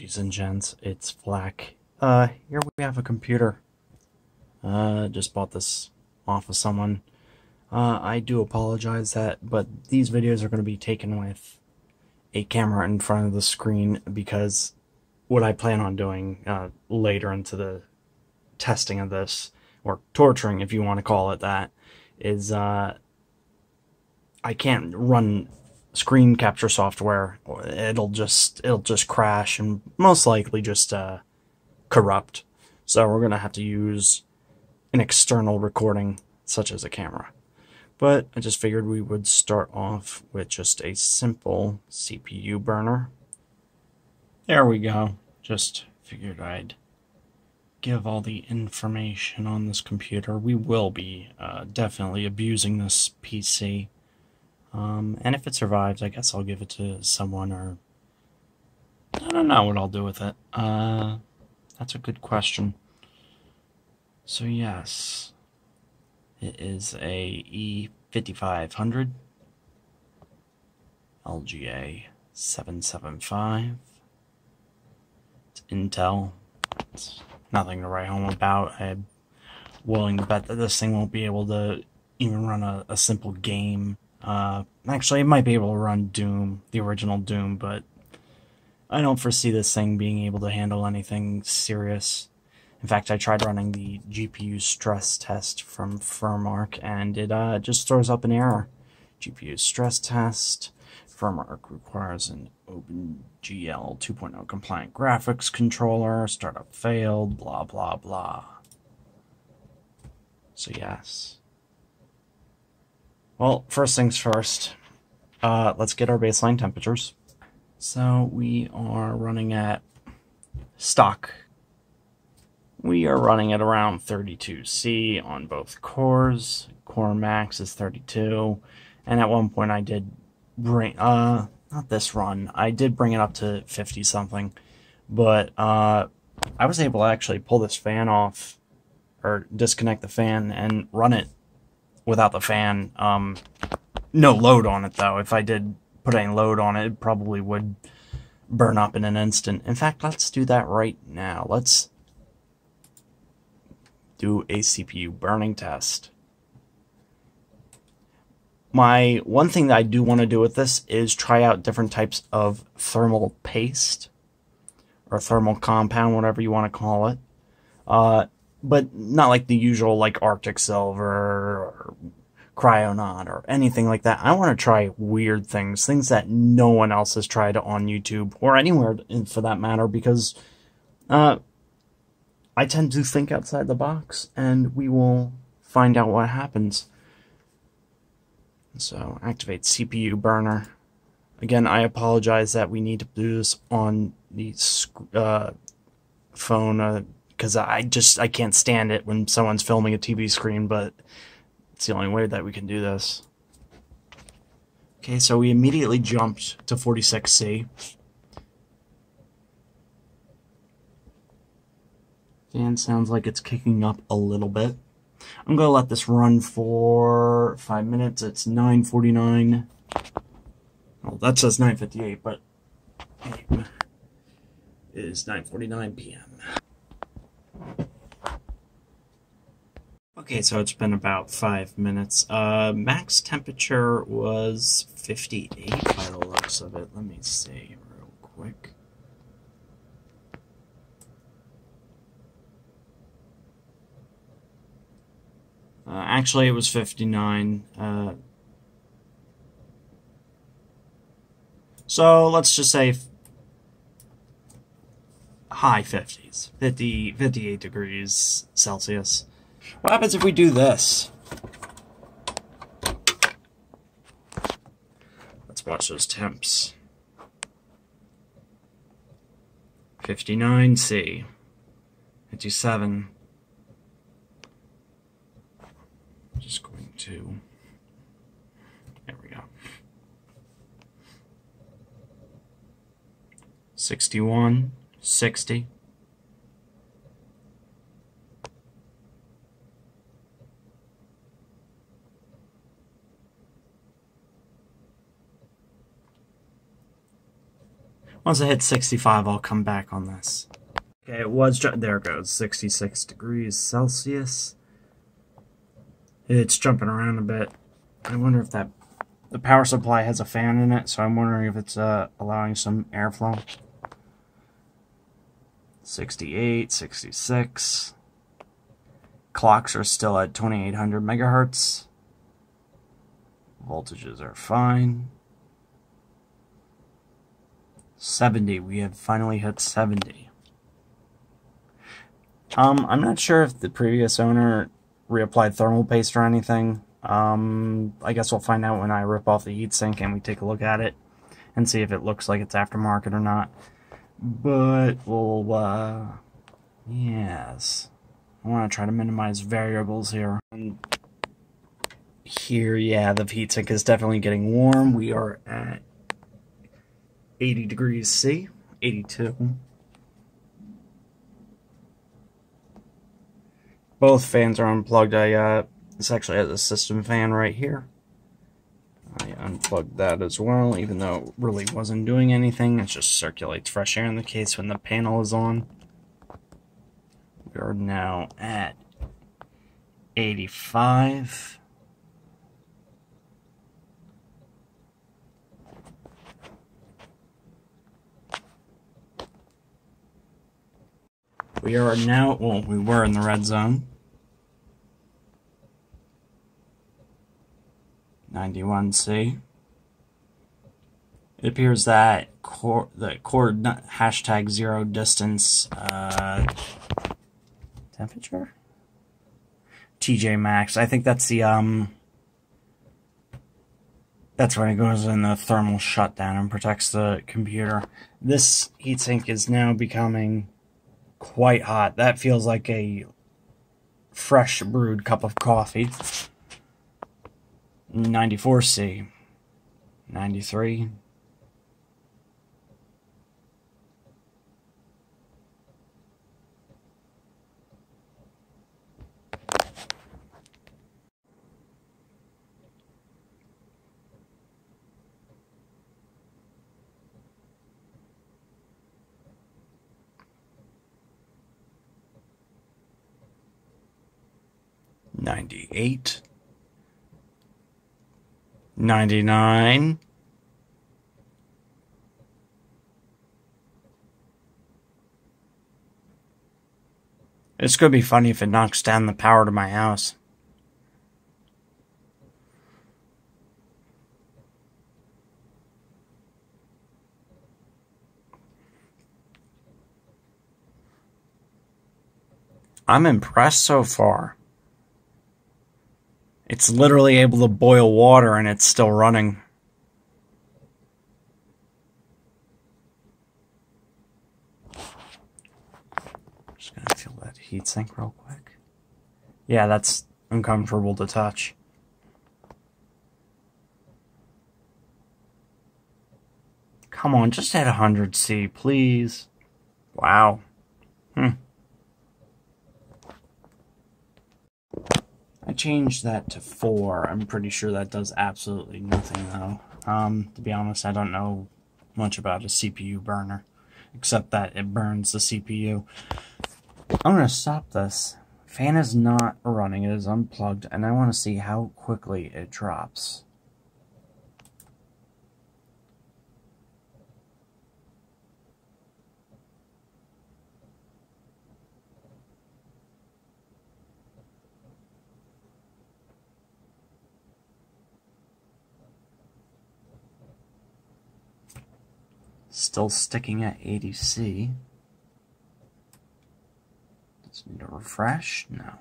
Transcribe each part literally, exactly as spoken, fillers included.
Ladies and gents, it's Flack. Uh, here we have a computer. Uh, just bought this off of someone. Uh, I do apologize that, but these videos are going to be taken with a camera in front of the screen because what I plan on doing uh, later into the testing of this, or torturing if you want to call it that, is uh, I can't run screen capture software. It'll just it'll just crash and most likely just uh, corrupt. So we're gonna have to use an external recording such as a camera. But I just figured we would start off with just a simple C P U burner. There we go. Just figured I'd give all the information on this computer. We will be uh, definitely abusing this P C. Um, and if it survives, I guess I'll give it to someone, or I don't know what I'll do with it. Uh, that's a good question. So yes, it is a E fifty-five hundred, L G A seven seventy-five, it's Intel. It's nothing to write home about. I'm willing to bet that this thing won't be able to even run a, a simple game. Uh, actually, it might be able to run Doom, the original Doom, but I don't foresee this thing being able to handle anything serious. In fact, I tried running the G P U stress test from FurMark, and it uh, just throws up an error. G P U stress test, FurMark requires an OpenGL two point oh compliant graphics controller, startup failed, blah blah blah. So yes. Well, first things first, uh, let's get our baseline temperatures. So we are running at stock. We are running at around thirty-two C on both cores. Core max is thirty-two. And at one point I did bring, uh, not this run, I did bring it up to fifty something. But uh, I was able to actually pull this fan off, or disconnect the fan and run it without the fan. Um, no load on it, though. If I did put any load on it, it probably would burn up in an instant. In fact, let's do that right now. Let's do a C P U burning test. My one thing that I do want to do with this is try out different types of thermal paste, or thermal compound, whatever you want to call it. Uh, But not like the usual, like Arctic Silver or Cryonaut or anything like that. I want to try weird things, things that no one else has tried on YouTube or anywhere for that matter, because uh, I tend to think outside the box, and we will find out what happens. So activate C P U burner. Again, I apologize that we need to do this on the uh, phone. Uh, Because I just, I can't stand it when someone's filming a T V screen, but it's the only way that we can do this. Okay, so we immediately jumped to forty-six C. Fan sounds like it's kicking up a little bit. I'm going to let this run for five minutes. It's nine forty-nine. Well, that says nine fifty-eight, but it is nine forty-nine P M Okay, so it's been about five minutes. Uh, max temperature was fifty-eight by the looks of it. Let me see real quick. Uh, actually, it was fifty-nine. Uh, so let's just say high fifties, fifty, fifty-eight degrees Celsius. What happens if we do this? Let's watch those temps. fifty-nine C. fifty-seven. Just going to... There we go. sixty-one. sixty. Once I hit sixty-five, I'll come back on this. Okay, it was, there it goes, sixty-six degrees Celsius. It's jumping around a bit. I wonder if that, the power supply has a fan in it, so I'm wondering if it's uh, allowing some airflow. sixty-eight, sixty-six. Clocks are still at twenty-eight hundred megahertz. Voltages are fine. seventy, we have finally hit seventy. Um, I'm not sure if the previous owner reapplied thermal paste or anything. Um, I guess we'll find out when I rip off the heatsink and we take a look at it and see if it looks like it's aftermarket or not. But we'll, uh, yes. I want to try to minimize variables here. And here, yeah, the heatsink is definitely getting warm. We are at eighty degrees C, eighty-two. Both fans are unplugged. I, uh, this actually has a system fan right here. I unplugged that as well, even though it really wasn't doing anything. It just circulates fresh air in the case when the panel is on. We are now at eighty-five. We are now, well, we were in the red zone. ninety-one C. It appears that core, the core hashtag zero distance uh, temperature? T J Maxx. I think that's the, um, that's when it goes in the thermal shutdown and protects the computer. This heatsink is now becoming quite hot. That feels like a fresh brewed cup of coffee. ninety-four C. ninety-three. ninety-eight, ninety-nine, it's going to be funny if it knocks down the power to my house. I'm impressed so far. It's literally able to boil water and it's still running. Just gonna feel that heat sink real quick. Yeah, that's uncomfortable to touch. Come on, just hit one hundred C, please. Wow. Hmm. I changed that to four. I'm pretty sure that does absolutely nothing, though. Um, to be honest, I don't know much about a C P U burner, except that it burns the C P U. I'm going to stop this. Fan is not running. It is unplugged, and I want to see how quickly it drops. Still sticking at eighty C. Just need to refresh? No.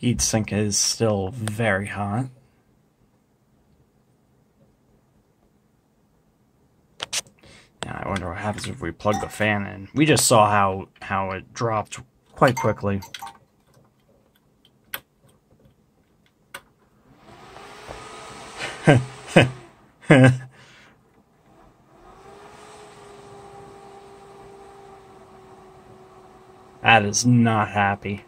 Heatsink is still very hot. Now I wonder what happens if we plug the fan in. We just saw how, how it dropped quite quickly. That is not happy.